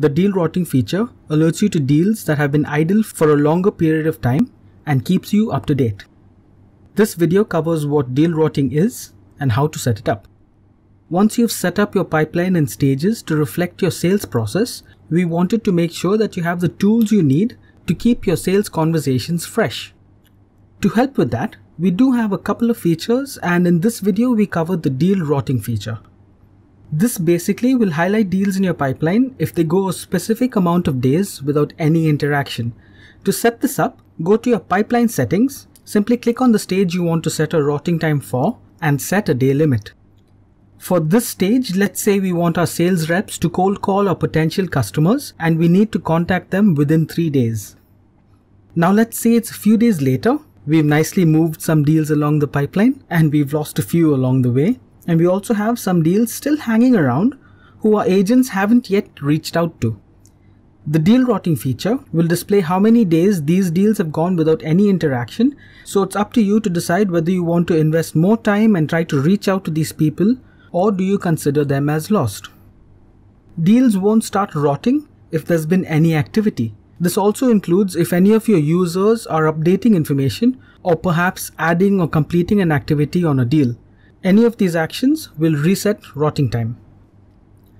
The deal routing feature alerts you to deals that have been idle for a longer period of time and keeps you up to date. This video covers what deal routing is and how to set it up. Once you've set up your pipeline in stages to reflect your sales process, we wanted to make sure that you have the tools you need to keep your sales conversations fresh. To help with that, we do have a couple of features, and in this video we covered the deal routing feature. This basically will highlight deals in your pipeline if they go a specific amount of days without any interaction. To set this up, go to your pipeline settings, simply click on the stage you want to set a routing time for and set a day limit. For this stage, let's say we want our sales reps to cold call our potential customers and we need to contact them within 3 days. Now let's say it's a few days later, we've nicely moved some deals along the pipeline and we've lost a few along the way, and we also have some deals still hanging around who our agents haven't yet reached out to. The deal routing feature will display how many days these deals have gone without any interaction, so it's up to you to decide whether you want to invest more time and try to reach out to these people, or do you consider them as lost? Deals won't start rotting if there's been any activity. This also includes if any of your users are updating information or perhaps adding or completing an activity on a deal. Any of these actions will reset rotting time.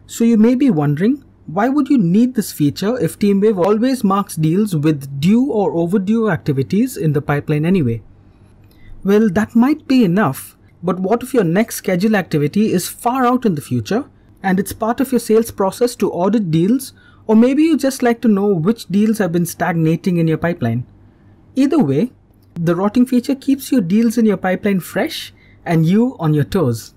So you may be wondering, why would you need this feature if TeamWave always marks deals with due or overdue activities in the pipeline anyway? Well, that might be enough. But what if your next scheduled activity is far out in the future and it's part of your sales process to audit deals, or maybe you just like to know which deals have been stagnating in your pipeline? Either way, the routing feature keeps your deals in your pipeline fresh and you on your toes.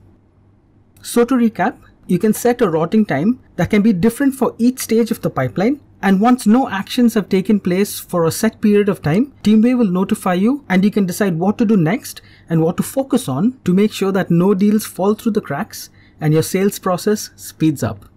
So to recap, you can set a routing time that can be different for each stage of the pipeline, and once no actions have taken place for a set period of time, TeamWave will notify you and you can decide what to do next and what to focus on to make sure that no deals fall through the cracks and your sales process speeds up.